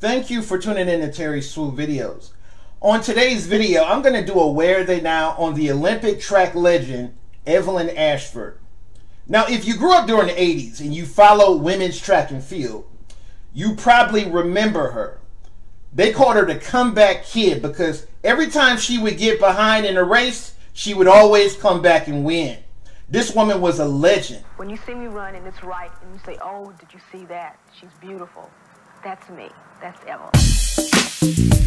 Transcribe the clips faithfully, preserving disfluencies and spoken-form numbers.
Thank you for tuning in to Terry Swoope videos. On today's video, I'm going to do a Where Are They Now on the Olympic track legend, Evelyn Ashford. Now, if you grew up during the eighties and you follow women's track and field, you probably remember her. They called her the comeback kid because every time she would get behind in a race, she would always come back and win. This woman was a legend. When you see me run and it's right and you say, oh, did you see that? She's beautiful. That's me. That's Evelyn.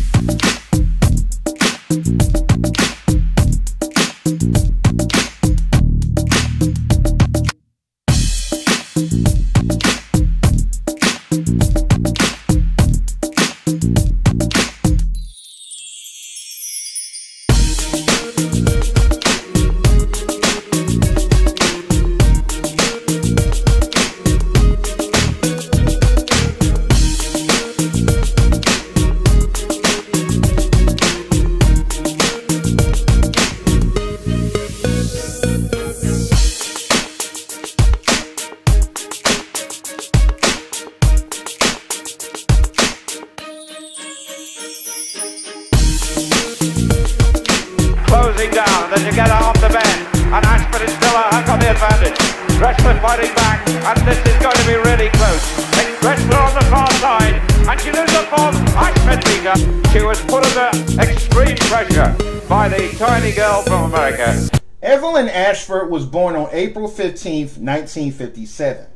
Closing down as you get her off the bend, and Ashford is still a hack on the advantage. Gressler fighting back, and this is going to be really close. It's Gressler on the far side, and she loses on Ashford Vega. She was put under extreme pressure by the tiny girl from America. Evelyn Ashford was born on April fifteenth, nineteen fifty-seven.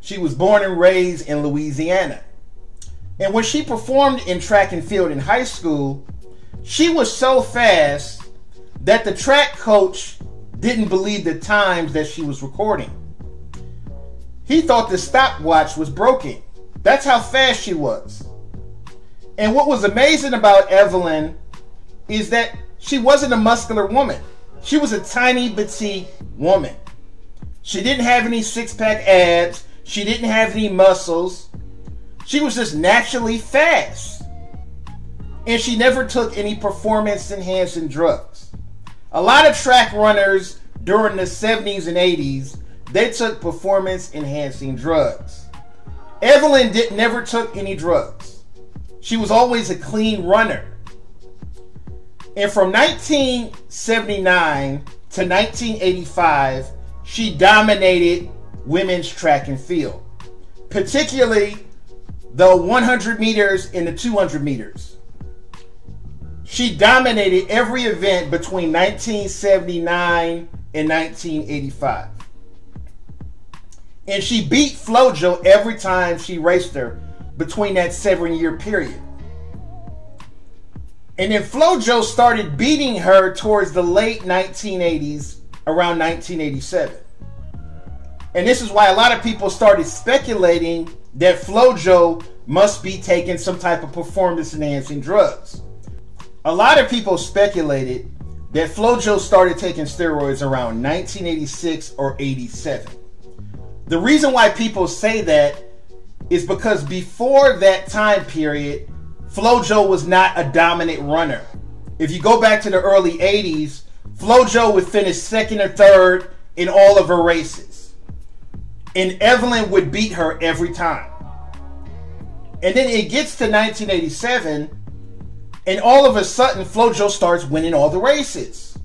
She was born and raised in Louisiana. And when she performed in track and field in high school, she was so fast that the track coach didn't believe the times that she was recording. He thought the stopwatch was broken. That's how fast she was. And what was amazing about Evelyn is that she wasn't a muscular woman. She was a tiny, petite woman. She didn't have any six-pack abs. She didn't have any muscles. She was just naturally fast. And she never took any performance-enhancing drugs. A lot of track runners during the seventies and eighties, they took performance-enhancing drugs. Evelyn did, never took any drugs. She was always a clean runner. And from nineteen seventy-nine to nineteen eighty-five, she dominated women's track and field, particularly the one hundred meters and the two hundred meters. She dominated every event between nineteen seventy-nine and nineteen eighty-five. And she beat Flojo every time she raced her between that seven-year period. And then Flojo started beating her towards the late nineteen eighties, around nineteen eighty-seven. And this is why a lot of people started speculating that Flojo must be taking some type of performance-enhancing drugs. A lot of people speculated that Flojo started taking steroids around nineteen eighty-six or eighty-seven. The reason why people say that is because before that time period, Flojo was not a dominant runner. If you go back to the early eighties, Flojo would finish second or third in all of her races. And Evelyn would beat her every time. And then it gets to nineteen eighty-seven, and all of a sudden, Flojo starts winning all the races.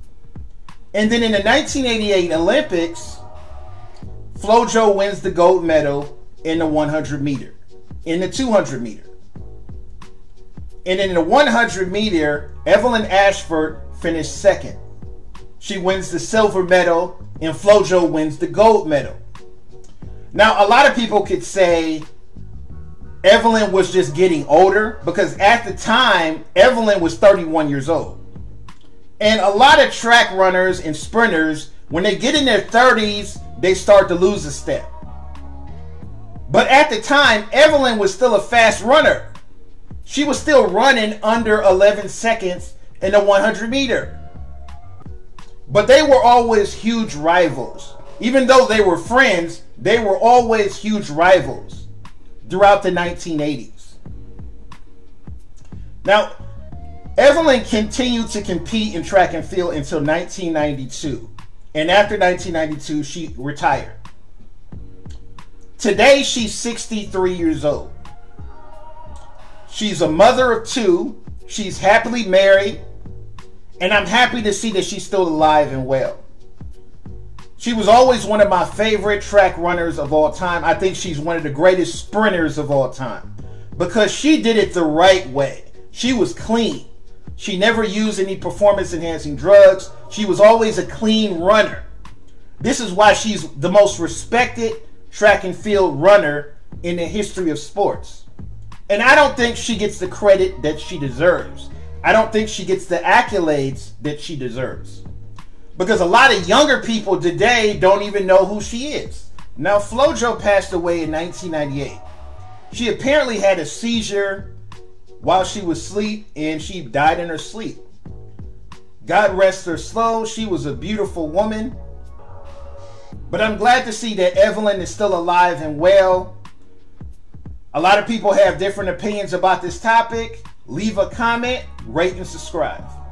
And then in the nineteen eighty-eight Olympics, Flojo wins the gold medal in the one hundred meter, in the two hundred meter. And in the one hundred meter, Evelyn Ashford finished second. She wins the silver medal, and Flojo wins the gold medal. Now, a lot of people could say Evelyn was just getting older, because at the time, Evelyn was thirty-one years old. And a lot of track runners and sprinters, when they get in their thirties, they start to lose a step. But at the time, Evelyn was still a fast runner. She was still running under eleven seconds in the one hundred meter. But they were always huge rivals. Even though they were friends, they were always huge rivals throughout the nineteen eighties. Now, Evelyn continued to compete in track and field until nineteen ninety-two. And after nineteen ninety-two, she retired. Today, she's sixty-three years old. She's a mother of two. She's happily married. And I'm happy to see that she's still alive and well. She was always one of my favorite track runners of all time. I think she's one of the greatest sprinters of all time because she did it the right way. She was clean. She never used any performance-enhancing drugs. She was always a clean runner. This is why she's the most respected track and field runner in the history of sports. And I don't think she gets the credit that she deserves. I don't think she gets the accolades that she deserves. Because a lot of younger people today don't even know who she is. Now, FloJo passed away in nineteen ninety-eight. She apparently had a seizure while she was asleep, and she died in her sleep. God rest her soul. She was a beautiful woman. But I'm glad to see that Evelyn is still alive and well. A lot of people have different opinions about this topic. Leave a comment, rate, and subscribe.